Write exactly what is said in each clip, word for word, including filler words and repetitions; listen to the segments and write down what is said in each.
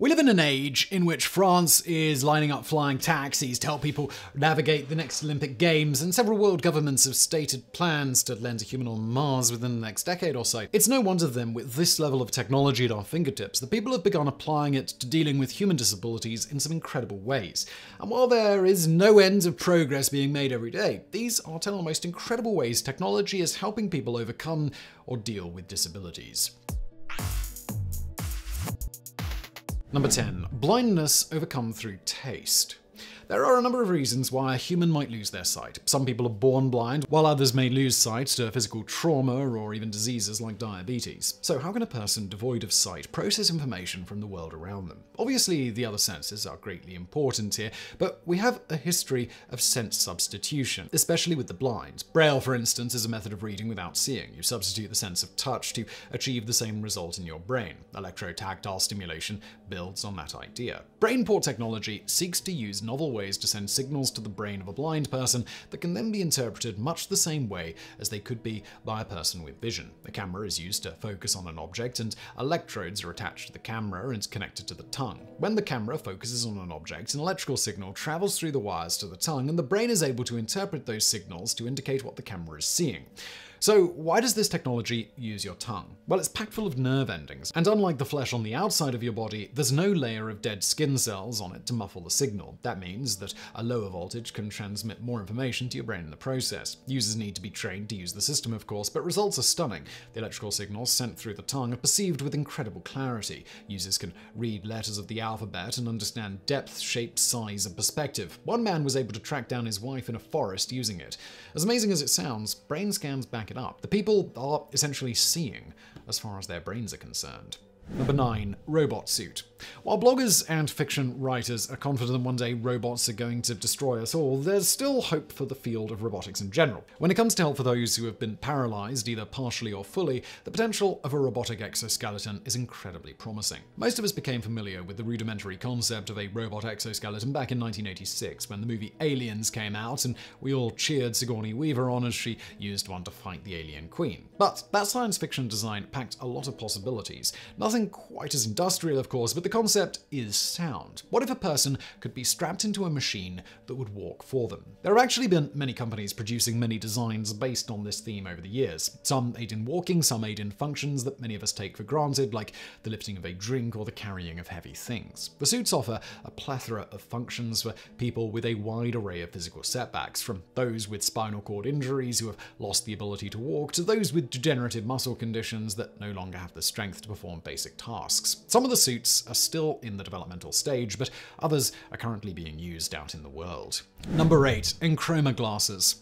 We live in an age in which France is lining up flying taxis to help people navigate the next Olympic Games, and several world governments have stated plans to land a human on Mars within the next decade or so. It's no wonder then, with this level of technology at our fingertips, that people have begun applying it to dealing with human disabilities in some incredible ways. And while there is no end of progress being made every day, these are ten of the most incredible ways technology is helping people overcome or deal with disabilities. Number ten. Blindness overcome through taste. There are a number of reasons why a human might lose their sight. Some people are born blind, while others may lose sight to physical trauma or even diseases like diabetes. So how can a person devoid of sight process information from the world around them? Obviously, the other senses are greatly important here, but we have a history of sense substitution, especially with the blind. Braille, for instance, is a method of reading without seeing. You substitute the sense of touch to achieve the same result in your brain. Electrotactile stimulation builds on that idea. Brainport technology seeks to use novel ways to send signals to the brain of a blind person that can then be interpreted much the same way as they could be by a person with vision. The camera is used to focus on an object, and electrodes are attached to the camera and connected to the tongue. When the camera focuses on an object, an electrical signal travels through the wires to the tongue, and the brain is able to interpret those signals to indicate what the camera is seeing. So why does this technology use your tongue? Well, it's packed full of nerve endings, and unlike the flesh on the outside of your body, there's no layer of dead skin cells on it to muffle the signal. That means that a lower voltage can transmit more information to your brain in the process. Users need to be trained to use the system, of course, but results are stunning. The electrical signals sent through the tongue are perceived with incredible clarity. Users can read letters of the alphabet and understand depth, shape, size, and perspective. One man was able to track down his wife in a forest using it. As amazing as it sounds, brain scans back it up. The people are essentially seeing as far as their brains are concerned. Number nine. Robot suit. While bloggers and fiction writers are confident that one day robots are going to destroy us all, there's still hope for the field of robotics in general. When it comes to help for those who have been paralyzed, either partially or fully, the potential of a robotic exoskeleton is incredibly promising. Most of us became familiar with the rudimentary concept of a robot exoskeleton back in nineteen eighty-six when the movie Aliens came out, and we all cheered Sigourney Weaver on as she used one to fight the alien queen. But that science fiction design packed a lot of possibilities. Nothing quite as industrial, of course, but the concept is sound. What if a person could be strapped into a machine that would walk for them? There have actually been many companies producing many designs based on this theme over the years. Some aid in walking, some aid in functions that many of us take for granted, like the lifting of a drink or the carrying of heavy things. The suits offer a plethora of functions for people with a wide array of physical setbacks, from those with spinal cord injuries who have lost the ability to walk, to those with degenerative muscle conditions that no longer have the strength to perform basic tasks. Some of the suits are still in the developmental stage, but others are currently being used out in the world. Number eight. Enchroma glasses.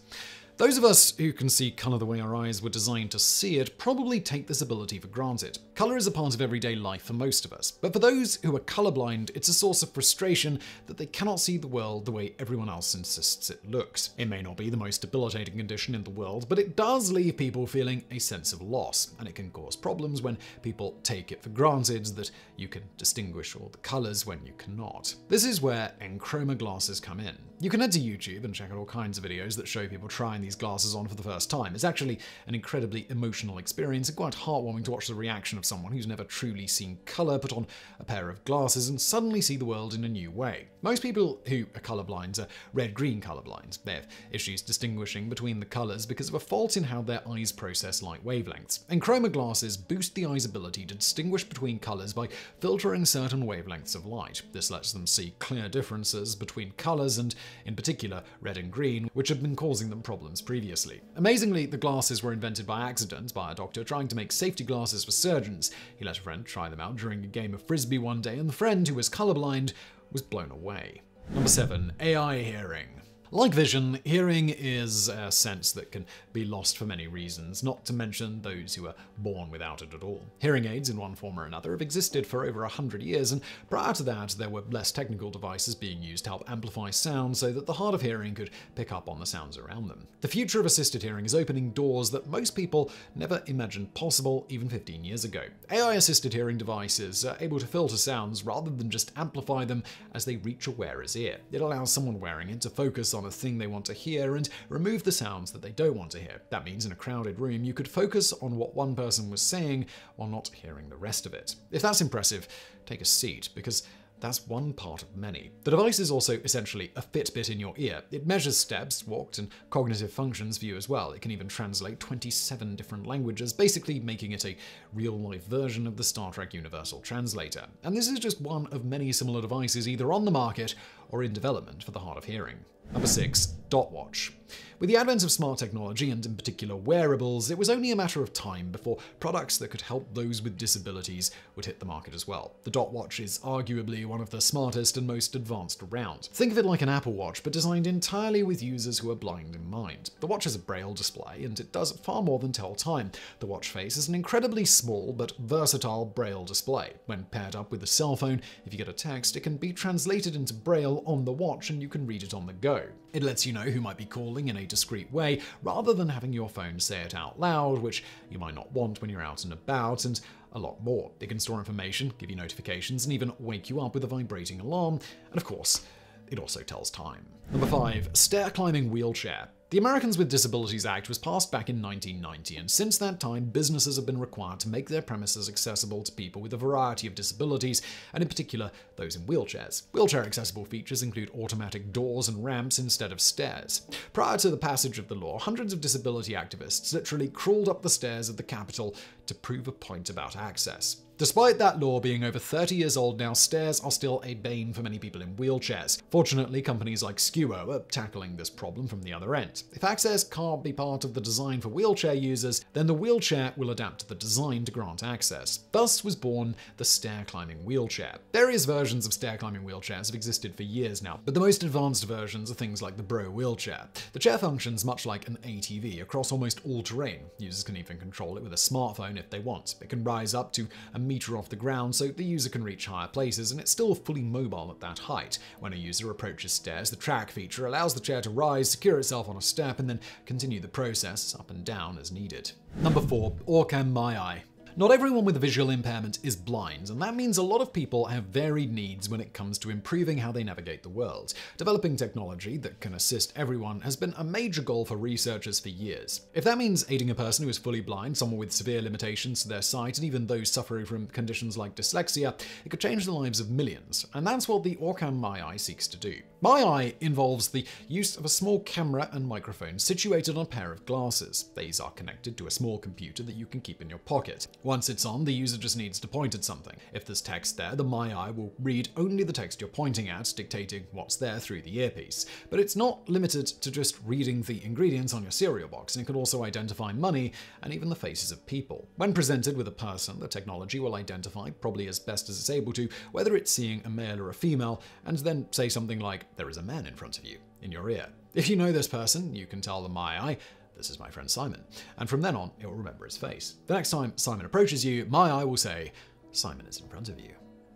Those of us who can see colour the way our eyes were designed to see it probably take this ability for granted. Colour is a part of everyday life for most of us, but for those who are colourblind, it's a source of frustration that they cannot see the world the way everyone else insists it looks. It may not be the most debilitating condition in the world, but it does leave people feeling a sense of loss, and it can cause problems when people take it for granted that you can distinguish all the colours when you cannot. This is where Enchroma glasses come in. You can head to YouTube and check out all kinds of videos that show people trying these glasses on for the first time. It's actually an incredibly emotional experience and quite heartwarming to watch the reaction of someone who's never truly seen colour put on a pair of glasses and suddenly see the world in a new way. Most people who are colourblind are red-green colourblind. They have issues distinguishing between the colours because of a fault in how their eyes process light wavelengths. Enchroma glasses boost the eye's ability to distinguish between colours by filtering certain wavelengths of light. This lets them see clear differences between colours and, in particular, red and green, which have been causing them problems previously. Amazingly, the glasses were invented by accident by a doctor trying to make safety glasses for surgeons. He let a friend try them out during a game of frisbee one day, and the friend, who was colourblind, was blown away. Number seven. A I hearing. Like vision, hearing is a sense that can be lost for many reasons, not to mention those who are born without it at all. Hearing aids, in one form or another, have existed for over a hundred years, and prior to that, there were less technical devices being used to help amplify sound so that the hard of hearing could pick up on the sounds around them. The future of assisted hearing is opening doors that most people never imagined possible even fifteen years ago. A I-assisted hearing devices are able to filter sounds rather than just amplify them as they reach a wearer's ear. It allows someone wearing it to focus on on a thing they want to hear and remove the sounds that they don't want to hear. That means in a crowded room, you could focus on what one person was saying while not hearing the rest of it. If that's impressive, take a seat, because that's one part of many. The device is also essentially a Fitbit in your ear. It measures steps walked and cognitive functions for you as well. It can even translate twenty-seven different languages, basically making it a real-life version of the Star Trek Universal Translator. And this is just one of many similar devices either on the market or in development for the hard of hearing. Number six, Dot Watch. With the advent of smart technology, and in particular wearables, it was only a matter of time before products that could help those with disabilities would hit the market as well. The Dot Watch is arguably one of the smartest and most advanced around. Think of it like an Apple Watch, but designed entirely with users who are blind in mind. The watch has a braille display, and it does far more than tell time. The watch face is an incredibly small but versatile braille display. When paired up with a cell phone, if you get a text, it can be translated into braille on the watch, and you can read it on the go. It lets you know who might be calling in a discreet way, rather than having your phone say it out loud, which you might not want when you're out and about, and a lot more. It can store information, give you notifications, and even wake you up with a vibrating alarm. And of course, it also tells time. Number five, Stair Climbing Wheelchair. The Americans with Disabilities Act was passed back in nineteen ninety, and since that time, businesses have been required to make their premises accessible to people with a variety of disabilities, and in particular, those in wheelchairs. Wheelchair-accessible features include automatic doors and ramps instead of stairs. Prior to the passage of the law, hundreds of disability activists literally crawled up the stairs of the Capitol to prove a point about access. Despite that law being over thirty years old now, stairs are still a bane for many people in wheelchairs. Fortunately, companies like SKUO are tackling this problem from the other end. If access can't be part of the design for wheelchair users, then the wheelchair will adapt to the design to grant access. Thus was born the stair climbing wheelchair. Various versions of stair climbing wheelchairs have existed for years now, but the most advanced versions are things like the Bro wheelchair. The chair functions much like an A T V across almost all terrain. Users can even control it with a smartphone if they want. It can rise up to a meter off the ground so the user can reach higher places, and it's still fully mobile at that height. When a user approaches stairs, the track feature allows the chair to rise, secure itself on a step, and then continue the process up and down as needed. Number four, OrCam MyEye. Not everyone with a visual impairment is blind, and that means a lot of people have varied needs when it comes to improving how they navigate the world. Developing technology that can assist everyone has been a major goal for researchers for years. If that means aiding a person who is fully blind, someone with severe limitations to their sight, and even those suffering from conditions like dyslexia, it could change the lives of millions. And that's what the OrCam MyEye seeks to do. MyEye involves the use of a small camera and microphone situated on a pair of glasses. These are connected to a small computer that you can keep in your pocket. Once it's on, the user just needs to point at something. If there's text there, the MyEye will read only the text you're pointing at, dictating what's there through the earpiece. But it's not limited to just reading the ingredients on your cereal box, and it can also identify money and even the faces of people. When presented with a person, the technology will identify, probably as best as it's able to, whether it's seeing a male or a female, and then say something like, "There is a man in front of you," in your ear. If you know this person, you can tell the MyEye, "This is my friend Simon," and from then on, it will remember his face. The next time Simon approaches you, MyEye will say, "Simon is in front of you."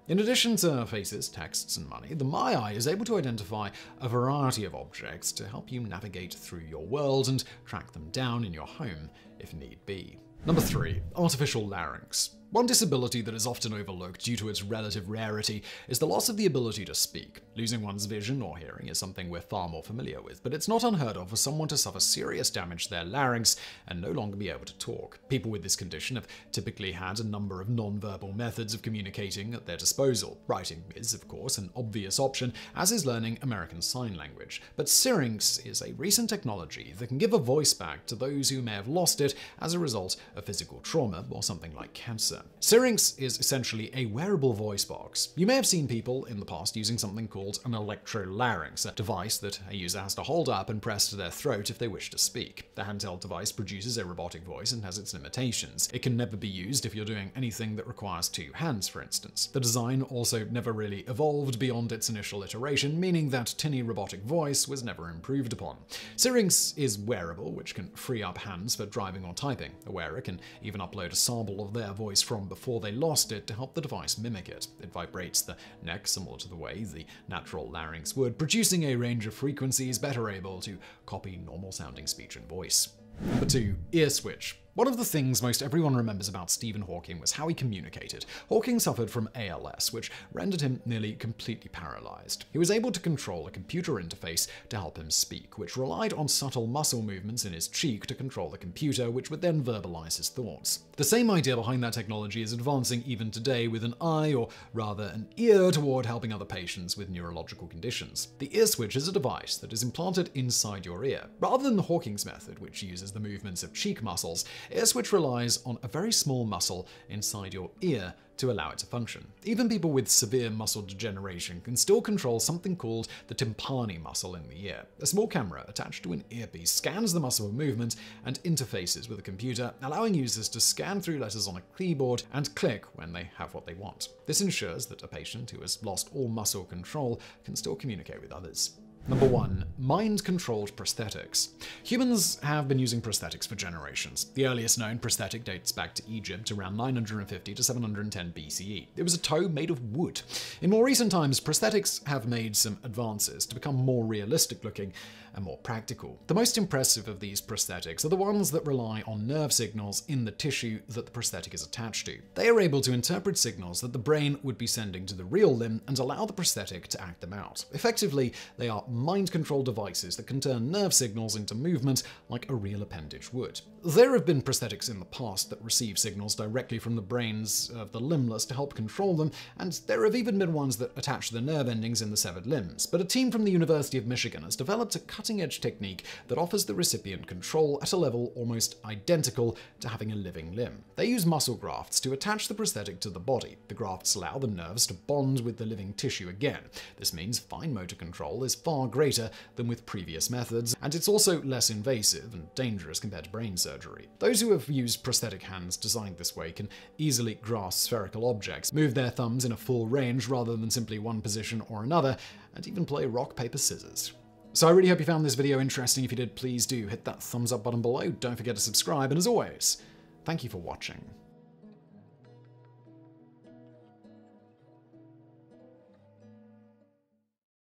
In addition to faces, texts, and money, the MyEye is able to identify a variety of objects to help you navigate through your world and track them down in your home if need be. Number three, Artificial Larynx. One disability that is often overlooked due to its relative rarity is the loss of the ability to speak. Losing one's vision or hearing is something we're far more familiar with, but it's not unheard of for someone to suffer serious damage to their larynx and no longer be able to talk. People with this condition have typically had a number of non-verbal methods of communicating at their disposal. Writing is, of course, an obvious option, as is learning American Sign Language. But Syrinx is a recent technology that can give a voice back to those who may have lost it as a result of physical trauma or something like cancer. Syrinx is essentially a wearable voice box. You may have seen people in the past using something called an electrolarynx, a device that a user has to hold up and press to their throat if they wish to speak. The handheld device produces a robotic voice and has its limitations. It can never be used if you're doing anything that requires two hands, for instance. The design also never really evolved beyond its initial iteration, meaning that tinny robotic voice was never improved upon. Syrinx is wearable, which can free up hands for driving or typing. The wearer can even upload a sample of their voice from before they lost it to help the device mimic it. It vibrates the neck similar to the way the natural larynx would, producing a range of frequencies better able to copy normal sounding speech and voice. Number two, EarSwitch. One of the things most everyone remembers about Stephen Hawking was how he communicated. Hawking suffered from A L S, which rendered him nearly completely paralyzed. He was able to control a computer interface to help him speak, which relied on subtle muscle movements in his cheek to control the computer, which would then verbalize his thoughts. The same idea behind that technology is advancing even today with an eye, or rather an ear, toward helping other patients with neurological conditions. The EarSwitch is a device that is implanted inside your ear. Rather than Hawking's method, which uses the movements of cheek muscles, EarSwitch relies on a very small muscle inside your ear to allow it to function. Even people with severe muscle degeneration can still control something called the tympani muscle in the ear. A small camera attached to an earpiece scans the muscle movement and interfaces with a computer, allowing users to scan through letters on a keyboard and click when they have what they want. This ensures that a patient who has lost all muscle control can still communicate with others. Number one, mind-controlled prosthetics. Humans have been using prosthetics for generations. The earliest known prosthetic dates back to Egypt around nine hundred fifty to seven hundred ten B C E. It was a toe made of wood. In more recent times, prosthetics have made some advances to become more realistic looking and more practical. The most impressive of these prosthetics are the ones that rely on nerve signals in the tissue that the prosthetic is attached to. They are able to interpret signals that the brain would be sending to the real limb and allow the prosthetic to act them out. Effectively, they are mind-controlled devices that can turn nerve signals into movement like a real appendage would. There have been prosthetics in the past that receive signals directly from the brains of the limbless to help control them, and there have even been ones that attach the nerve endings in the severed limbs. But a team from the University of Michigan has developed a cutting-edge technique that offers the recipient control at a level almost identical to having a living limb. They use muscle grafts to attach the prosthetic to the body. The grafts allow the nerves to bond with the living tissue again. This means fine motor control is far greater than with previous methods, and it's also less invasive and dangerous compared to brain surgery. Those who have used prosthetic hands designed this way can easily grasp spherical objects, move their thumbs in a full range rather than simply one position or another, and even play rock, paper, scissors. So I really hope you found this video interesting. If you did, please do hit that thumbs up button below, don't forget to subscribe, and as always, thank you for watching.